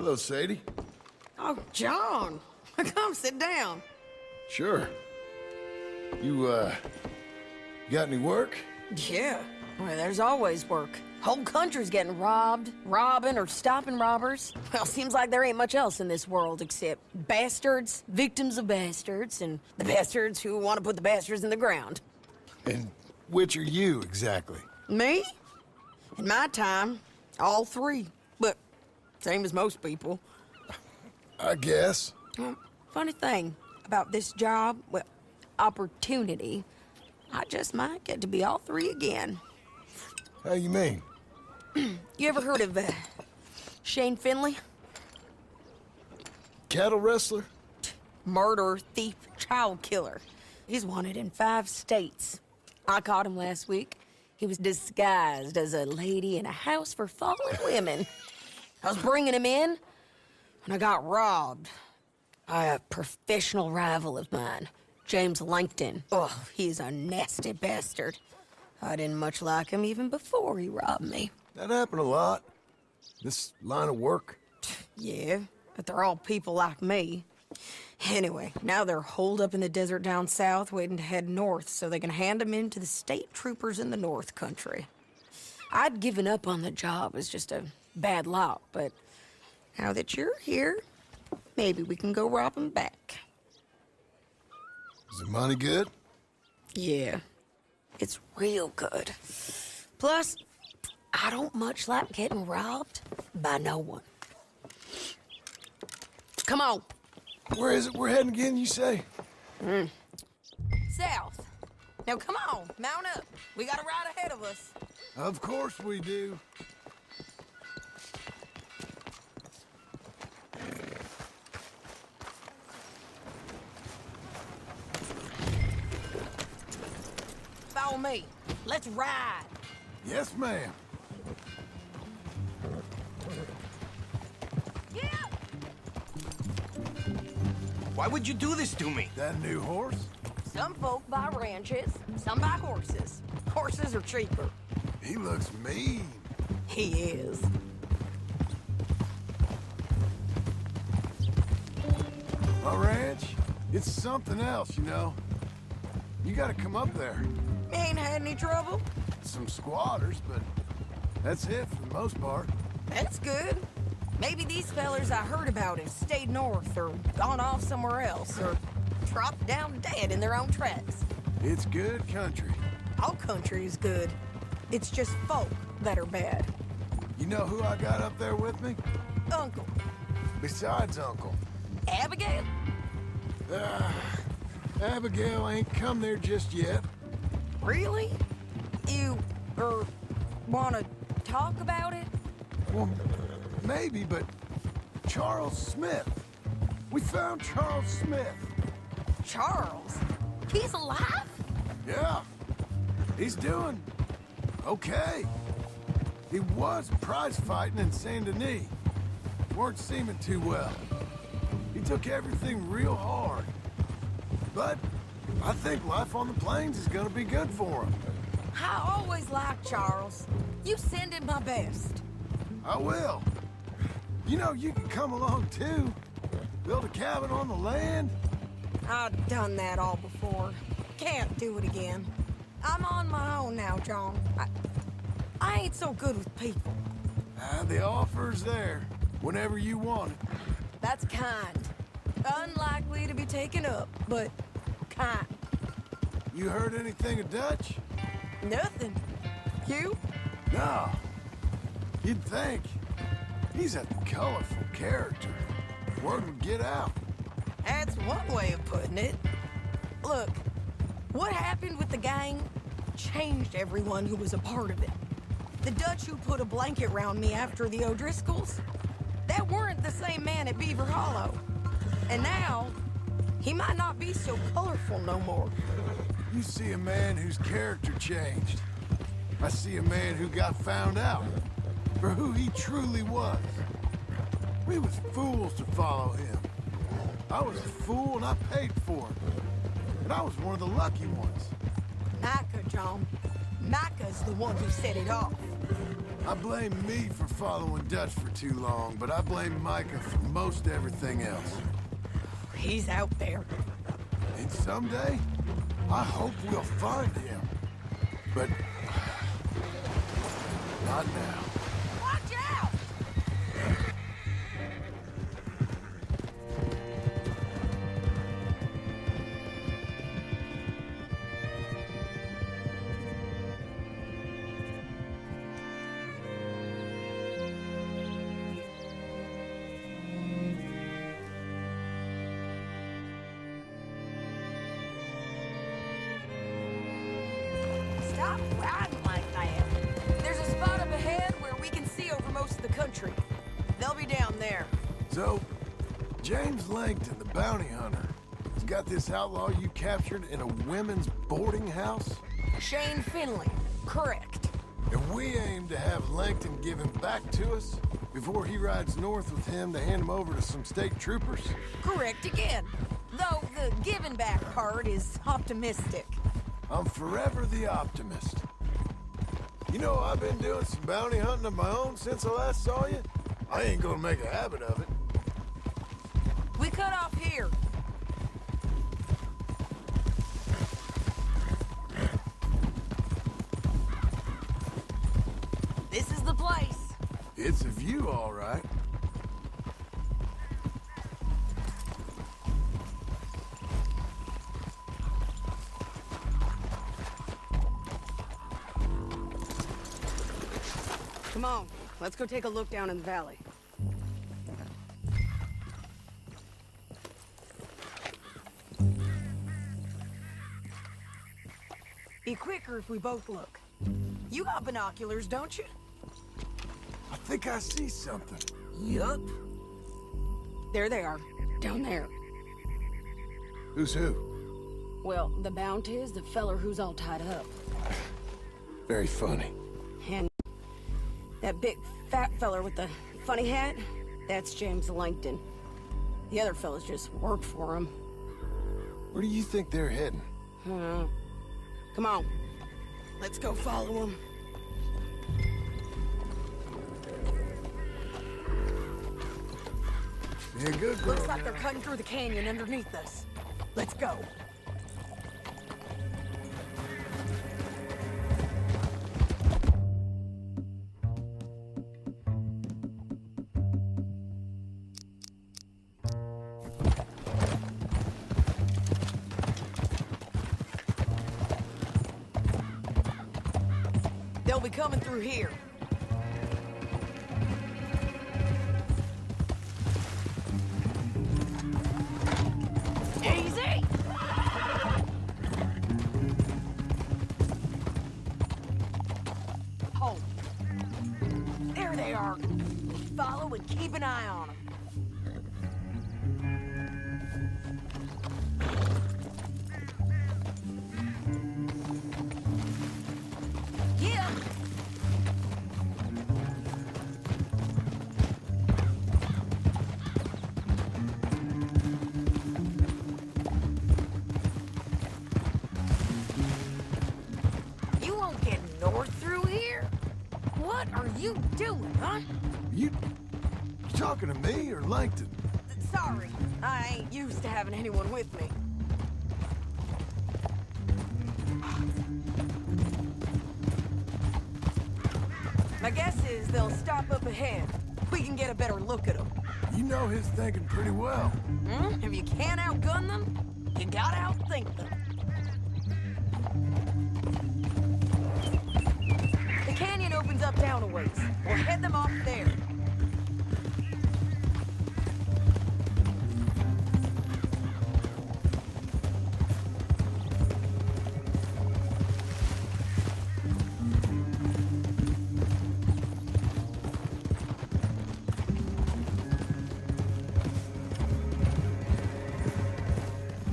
Hello, Sadie. Oh, John. Come sit down. Sure. You, got any work? Yeah. Well, there's always work. Whole country's getting robbed, robbing, or stopping robbers. Well, seems like there ain't much else in this world except bastards, victims of bastards, and the bastards who want to put the bastards in the ground. And which are you, exactly? Me? In my time, all three. But same as most people. I guess. Funny thing about this job, well, opportunity, I just might get to be all three again. How you mean? You ever heard of Shane Finley? Cattle wrestler? Murderer, thief, child killer. He's wanted in 5 states. I caught him last week. He was disguised as a lady in a house for fallen women. I was bringing him in, and I got robbed by a professional rival of mine, James Langton. Oh, he's a nasty bastard. I didn't much like him even before he robbed me. That happened a lot. This line of work? Yeah, but they're all people like me. Anyway, now they're holed up in the desert down south waiting to head north so they can hand them in to the state troopers in the north country. I'd given up on the job as just a bad lot, but now that you're here, maybe we can go rob them back. Is the money good? Yeah. It's real good. Plus, I don't much like getting robbed by no one. Come on. Where is it we're heading again, you say? South. Now, come on. Mount up. We got a ride ahead of us. Of course we do. Me. Let's ride. Yes, ma'am. Yeah. Why would you do this to me? That new horse? Some folk buy ranches, some buy horses. Horses are cheaper. He looks mean. He is. My ranch? It's something else, you know. You gotta come up there. Ain't had any trouble? Some squatters, but that's it for the most part. That's good. Maybe these fellers I heard about have stayed north or gone off somewhere else or dropped down dead in their own tracks. It's good country. All country is good. It's just folk that are bad. You know who I got up there with me? Uncle. Besides Uncle. Abigail? Abigail ain't come there just yet. Really? You, want to talk about it? Well, maybe, but Charles Smith. We found Charles Smith. Charles? He's alive? Yeah. He's doing okay. He was prize fighting in Saint-Denis. Weren't seeming too well. He took everything real hard. But I think life on the plains is gonna be good for him. I always liked Charles. You send him my best. I will. You know, you can come along too. Build a cabin on the land. I've done that all before. Can't do it again. I'm on my own now, John. I ain't so good with people. The offer's there. Whenever you want it. That's kind. Unlikely to be taken up, but... You heard anything of Dutch? Nothing. You? No. You'd think. He's a colorful character. Word would get out. That's one way of putting it. Look, what happened with the gang changed everyone who was a part of it. The Dutch who put a blanket round me after the O'Driscolls, that weren't the same man at Beaver Hollow. And now... he might not be so colorful no more. You see a man whose character changed. I see a man who got found out for who he truly was. We was fools to follow him. I was a fool and I paid for it. And I was one of the lucky ones. Micah, John. Micah's the one who set it off. I blame me for following Dutch for too long, but I blame Micah for most everything else. He's out there. And someday, I hope we'll find him. But... not now. Watch out! Stop riding like that. There's a spot up ahead where we can see over most of the country. They'll be down there. So, James Langton, the bounty hunter, has got this outlaw you captured in a women's boarding house? Shane Finley, correct. And we aim to have Langton give him back to us before he rides north with him to hand him over to some state troopers? Correct again. Though the giving back part is optimistic. I'm forever the optimist. You know, I've been doing some bounty hunting of my own since I last saw you. I ain't gonna make a habit of it. We cut off here. This is the place. It's a view, all right. Come on, let's go take a look down in the valley. Be quicker if we both look. You got binoculars, don't you? I think I see something. Yup. There they are, down there. Who's who? Well, the bounty is the feller who's all tied up. Very funny. And that big, fat feller with the funny hat, that's James Langton. The other fellas just work for him. Where do you think they're heading? I don't know. Come on. Let's go follow him. Yeah, good girl. Looks like they're cutting through the canyon underneath us. Let's go. They'll be coming through here. Easy! Oh. There they are. Follow and keep an eye on them. What are you doing, huh? You talking to me or Langton? Sorry, I ain't used to having anyone with me. My guess is they'll stop up ahead. We can get a better look at them. You know his thinking pretty well. Hmm? If you can't outgun them, you gotta outthink them. Opens up down a ways. We'll head them off there.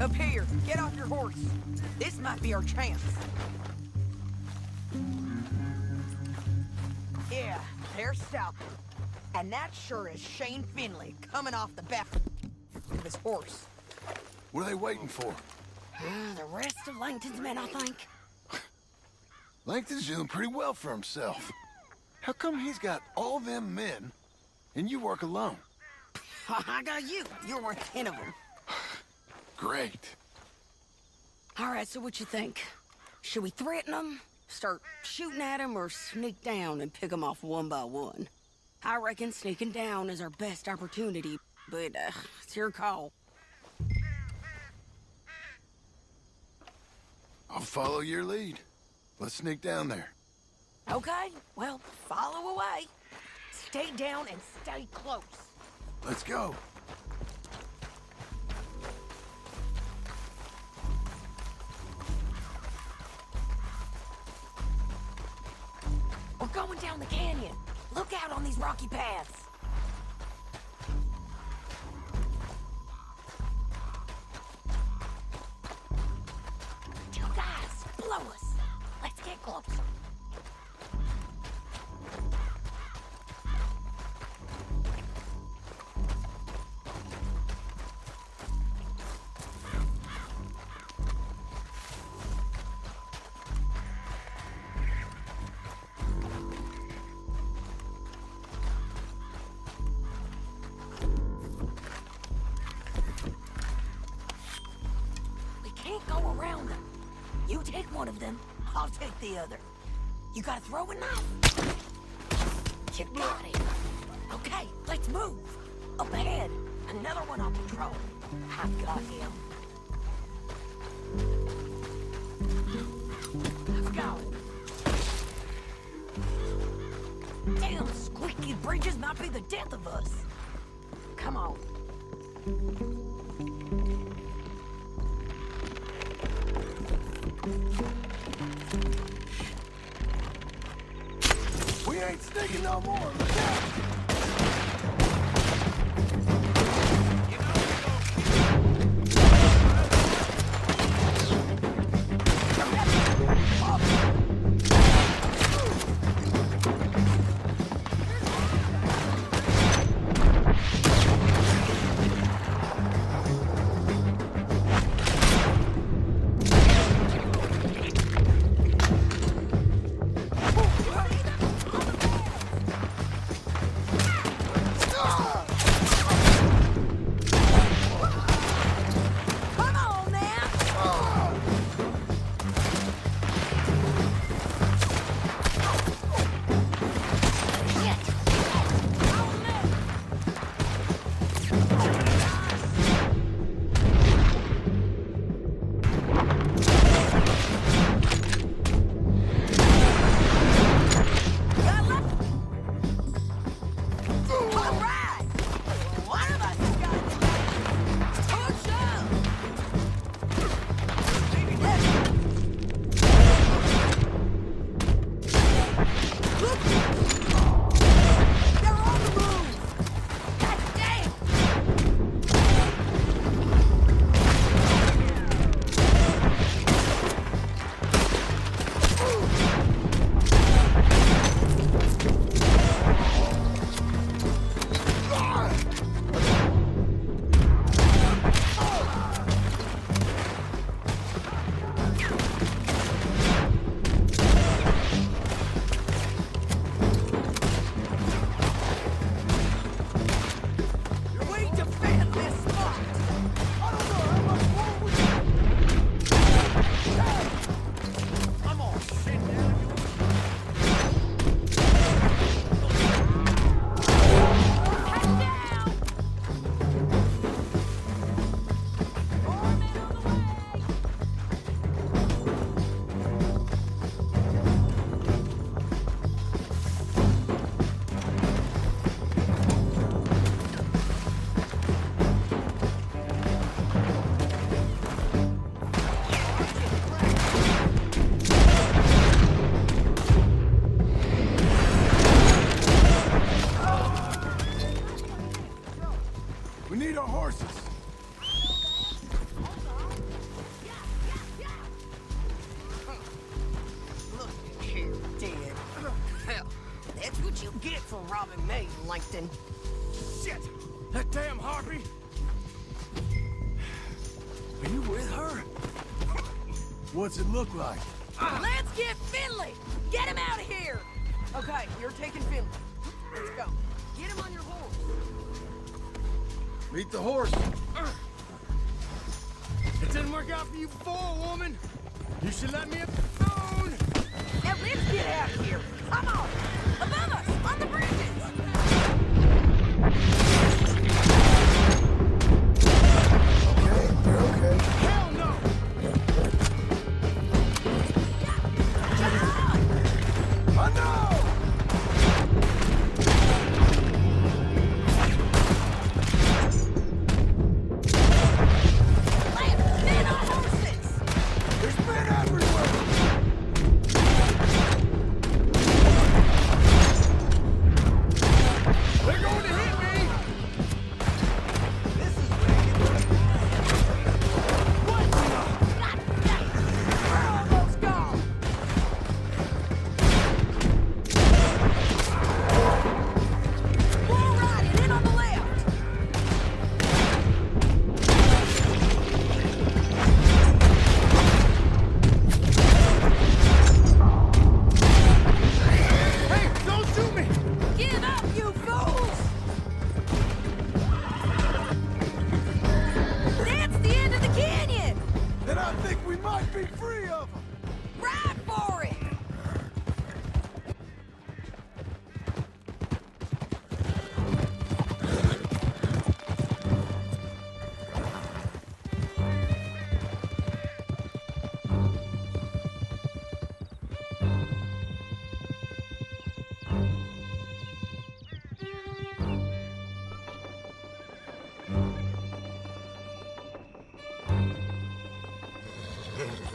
Up here, get off your horse. This might be our chance. Yeah, they're stopping. And that sure is Shane Finley coming off the back of his horse. What are they waiting for? The rest of Langton's men, I think. Langton's doing pretty well for himself. How come he's got all them men, and you work alone? I got you. You're worth 10 of them. Great. All right, so what you think? Should we threaten them, start shooting at them, or sneak down and pick them off one by one? I reckon sneaking down is our best opportunity, but it's your call. I'll follow your lead. Let's sneak down there. Okay, well, follow away. Stay down and stay close. Let's go. We're going down the canyon. Look out on these rocky paths. Two guys blow us. Let's get closer. The other. You gotta throw a knife. You got it. Okay, let's move. Up ahead. Another one on patrol. I got him. Let's go. Damn, squeaky bridges might be the death of us. Come on. We ain't sticking no more! Look out! Langton. Shit! That damn harpy! Are you with her? What's it look like? Let's get Finley! Get him out of here! Okay, you're taking Finley. Let's go. Get him on your horse. Meet the horse. It didn't work out for you before, woman. You should let me alone. Now let's get out of here. Come on. Above us, on the bridges. Okay, you're okay. Hell no. I know.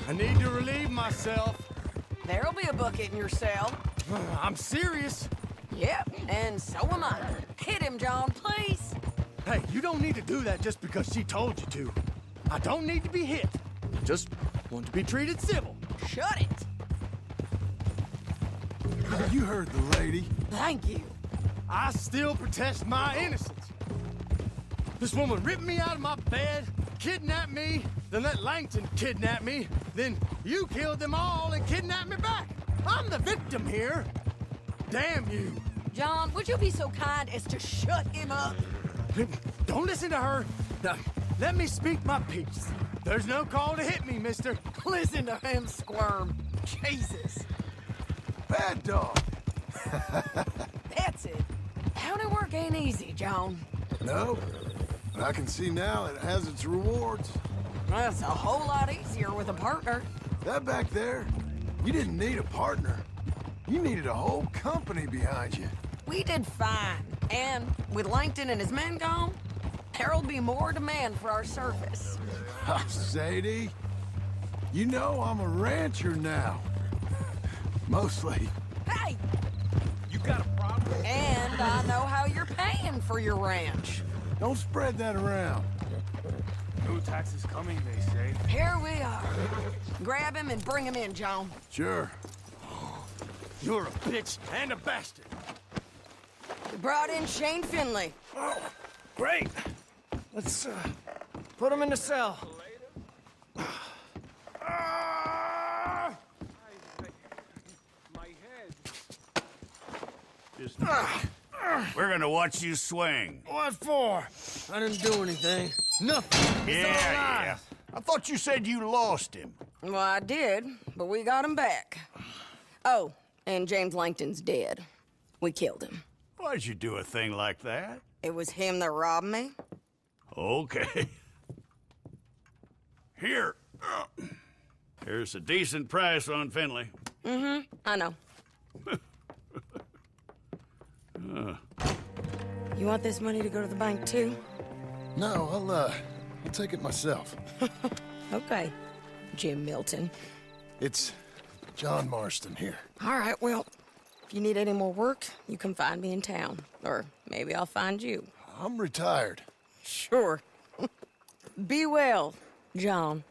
I need to relieve myself. There'll be a bucket in your cell. I'm serious. Yep, and so am I. Hit him, John, please. Hey, you don't need to do that just because she told you to. I don't need to be hit. I just want to be treated civil. Shut it. You heard the lady. Thank you. I still protest my innocence. This woman ripped me out of my bed, kidnapped me, then let Langton kidnap me, then you killed them all and kidnapped me back. I'm the victim here. Damn you. John, would you be so kind as to shut him up? Don't listen to her. Now, let me speak my piece. There's no call to hit me, mister. Listen to him squirm. Jesus. Bad dog. That's it. Handiwork ain't easy, John. No, but I can see now it has its rewards. That's a whole lot easier with a partner. That back there, you didn't need a partner. You needed a whole company behind you. We did fine. And with Langton and his men gone, there'll be more demand for our service. Sadie, you know I'm a rancher now. Mostly. Hey! You got a problem? And I know how you're paying for your ranch. Don't spread that around. No tax is coming, they say. Here we are. Grab him and bring him in, John. Sure. You're a bitch and a bastard. We brought in Shane Finley. Oh, great. Let's put him in the cell. We're gonna watch you swing. What for? I didn't do anything. Nothing. Yeah. I thought you said you lost him. Well, I did, but we got him back. Oh, and James Langton's dead. We killed him. Why'd you do a thing like that? It was him that robbed me. Okay. Here. Here's a decent price on Finley. Mm-hmm. I know. You want this money to go to the bank, too? No, I'll take it myself. Okay, Jim Milton. It's John Marston here. All right, well, if you need any more work, you can find me in town. Or maybe I'll find you. I'm retired. Sure. Be well, John.